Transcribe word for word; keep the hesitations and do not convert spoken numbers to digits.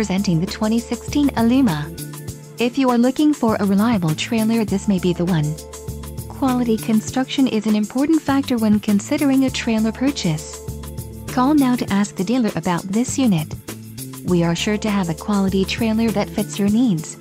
presenting the twenty sixteen Aluma. If you are looking for a reliable trailer, this may be the one. Quality construction is an important factor when considering a trailer purchase. Call now to ask the dealer about this unit. We are sure to have a quality trailer that fits your needs.